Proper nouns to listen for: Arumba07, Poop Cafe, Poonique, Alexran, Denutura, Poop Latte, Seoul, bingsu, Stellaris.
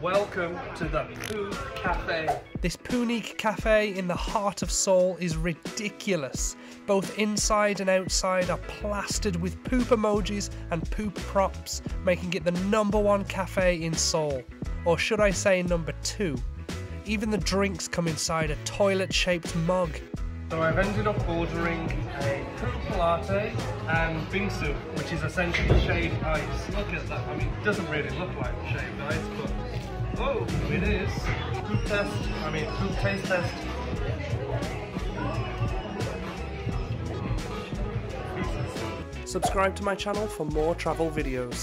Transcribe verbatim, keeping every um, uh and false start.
Welcome to the Poop Cafe. This Poonique cafe in the heart of Seoul is ridiculous. Both inside and outside are plastered with poop emojis and poop props, making it the number one cafe in Seoul. Or should I say number two. Even the drinks come inside a toilet-shaped mug. So I've ended up ordering a Poop Latte and bingsu, which is essentially shaved ice. Look at that, I mean, it doesn't really look like shaved ice, but oh, it is. Poop test, I mean, poop taste test. Subscribe to my channel for more travel videos.